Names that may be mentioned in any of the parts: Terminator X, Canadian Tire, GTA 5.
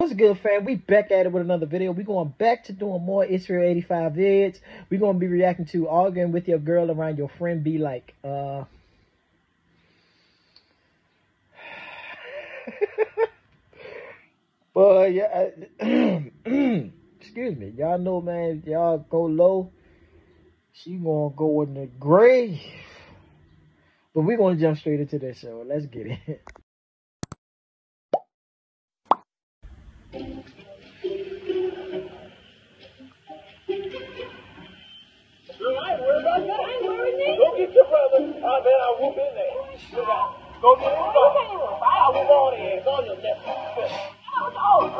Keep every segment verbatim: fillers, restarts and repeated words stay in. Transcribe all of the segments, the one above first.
What's good, fam? We back at it with another video. We're going back to doing more It's Real eighty-five Vidz. We're going to be reacting to arguing with your girl around your friend be like, uh... but, yeah, I... excuse me. Y'all know, man, y'all go low, she going to go in the grave. But we're going to jump straight into this show. Let's get it. I bet I whoop in there. Go get it. I whoop on it. It's on your neck. Oh,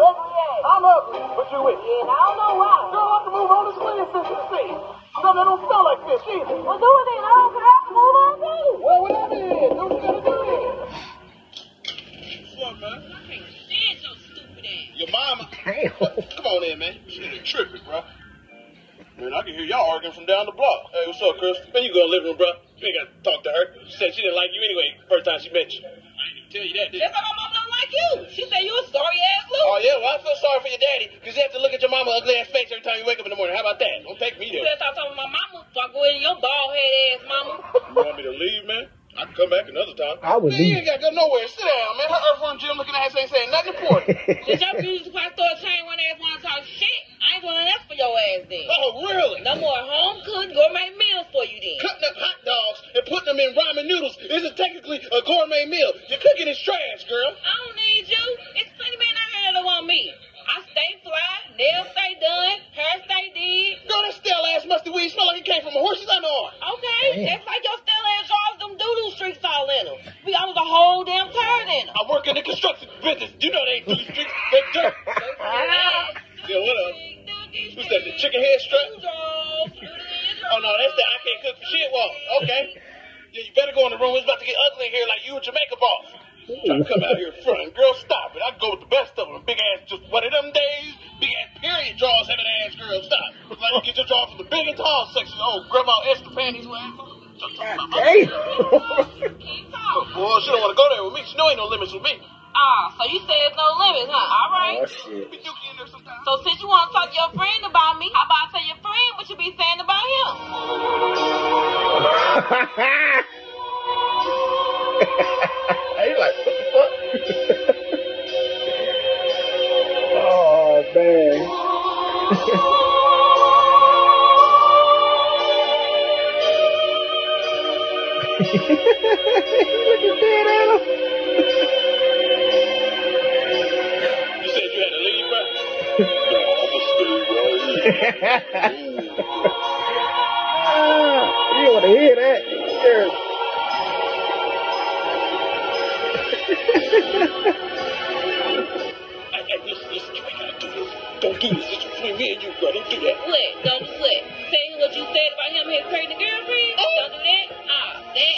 I'm ugly, but you with me. I don't know why. Girl, I can move on this way if it's a thing. Something don't smell like this either. Well, do it then. I don't have to move on too. Well, whatever it is, do what you gotta do it. What's up, man? I can't stand your stupid ass. Your mama. Damn. Come on in, man. You're really tripping, bro. Man, I can hear y'all arguing from down the block. Hey, what's up, Chris? Man, you go to the living room, bro. You ain't got to talk to her. She said she didn't like you anyway first time she met you. I didn't even tell you that, did I? That's why my mom don't like you. She said you a sorry-ass loser. Oh, yeah, well, I feel sorry for your daddy because you have to look at your mama's ugly-ass face every time you wake up in the morning. How about that? Don't take me there. You better stop talking about my mama before I go in your bald-head-ass mama. You want me to leave, man? I can come back another time. I would man, leave. You ain't got to go nowhere. Sit down, man. Her earthworm Jim looking at her ain't saying nothing important. Did y'all be used to pass through a chain one ass want to talk shit? I ain't going to ask for your ass then. Oh, really? No more home cooked gourmet meals for you then. Cutting up hot dogs and putting them in ramen noodles isn't technically a gourmet meal. Your cooking is trash, girl. I don't need you. It's plenty men out here that want me. I stay fly, nails stay done, hair stay did. Girl, that stale ass musty weed smell like it came from a horse's underarm. Okay, damn. That's like your stale ass drawers, them doodle streaks all in them. We almost a whole damn turd in them. I work in the construction business. You know they ain't doodle streaks, they dirt. Yeah, what up? Who's that, the chicken head strut? Oh, no, that's the I can't cook for shit walk. Okay. Yeah, you better go in the room. It's about to get ugly in here like you and your makeup off. Trying to come out here in front. Girl, stop it. I go with the best of them. Big ass, just one of them days. Big ass period draws having an ass girl. Stop. It's like you get your draw from the big and tall section. Oh, grandma extra panties. Hey. Boy, she don't want to go there with me. She know ain't no limits with me. Ah, so you say it's no limits, huh? All right. Oh, shit. So since you want to talk to your friend about me, how about I tell your friend what you be saying about him? He's like, what the fuck? Oh, man. Look at that, Adam. You want to hear that? Sure. I, I, this, this, you ain't gotta do this. Don't do this. It's between me and you, girl. Don't do that. Slick, don't slick. Say what you said about him, his crazy girlfriend. Oh. Don't do that. Ah, that.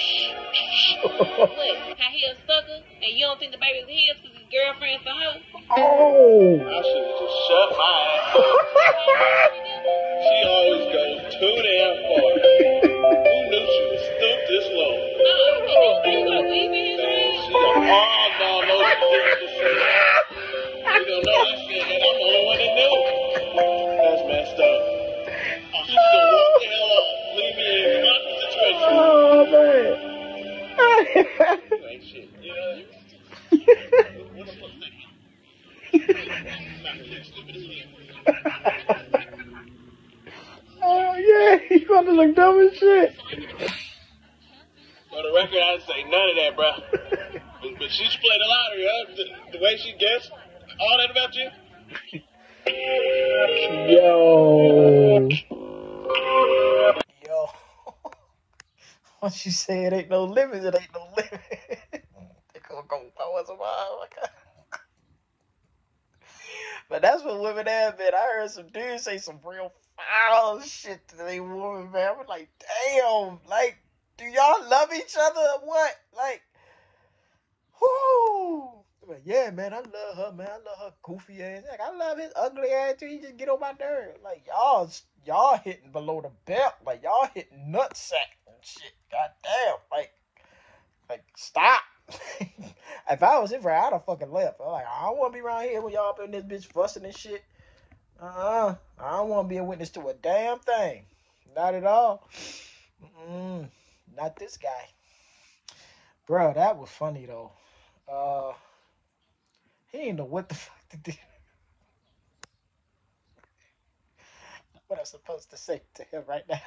Slick, how he a sucker, and you don't think the baby's his because his girlfriend's for her. Oh. I should just shut my ass up. She always goes too damn far. Who knew she was stoop this low? No, oh, you know, she's a hard dog, no, she didn't say. You don't know I said that. I'm the only one that knew. That's messed up. Oh, she's gonna walk the hell off. Leave me in my situation. Oh, man. You ain't shit. You know? What the fuck's that? Oh yeah, you about to look dumb as shit. For the record, I didn't say none of that, bro. but, but she played a lottery, huh? The, the way she guessed, all that about you. Yo, yo. Once you say it ain't no limits, it ain't no limit. They gonna go throw us a while. But that's what women have, man. I heard some dudes say some real foul shit to they women, man. I'm like, damn, like, do y'all love each other or what? Like, whoo. Like, yeah, man, I love her, man. I love her goofy ass. Like, I love his ugly ass too. He just get on my nerves. Like, y'all, y'all hitting below the belt. Like, y'all hitting nutsack and shit. God damn. Like, like, stop. If I was in for it, I'd have fucking left. I'm like, I don't want to be around here when y'all up in this bitch fussing and shit. Uh-uh. I don't want to be a witness to a damn thing. Not at all. Mm-mm. Not this guy. Bro, that was funny, though. Uh, he didn't know what the fuck to do. What I'm supposed to say to him right now.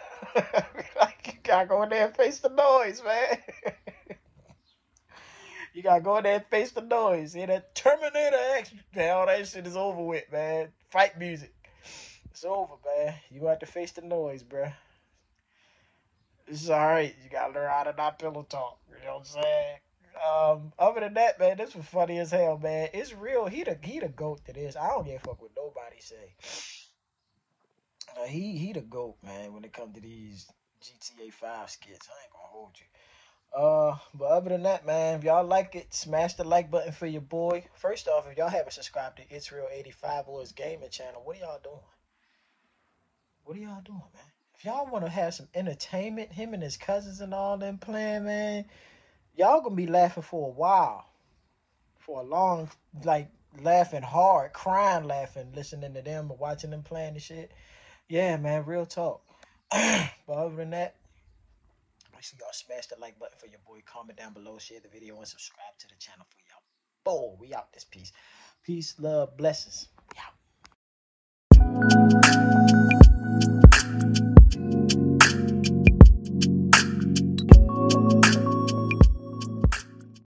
Like, you gotta go in there and face the noise, man. You gotta go in there and face the noise. Hear that Terminator X, man, all that shit is over with, man. Fight music. It's over, man. You gonna have to face the noise, bruh. It's alright. You gotta learn how to not pillow talk. You know what I'm saying? Um, other than that, man, this was funny as hell, man. It's real. He the, he the GOAT to this. I don't give a fuck what nobody say. Uh, he he the GOAT, man, when it comes to these G T A five skits. I ain't gonna hold you. Uh, but other than that, man, if y'all like it, smash the like button for your boy. First off, if y'all haven't subscribed to It's Real eighty-five Boyz Gaming Channel, what are y'all doing? What are y'all doing, man? If y'all want to have some entertainment, him and his cousins and all them playing, man, y'all gonna be laughing for a while. For a long, like, laughing hard, crying, laughing, listening to them or watching them playing and shit. Yeah, man, real talk. But other than that, make sure y'all smash that like button for your boy. Comment down below, share the video, and subscribe to the channel for y'all. Boy, we out this piece. Peace, love, blessings. We out.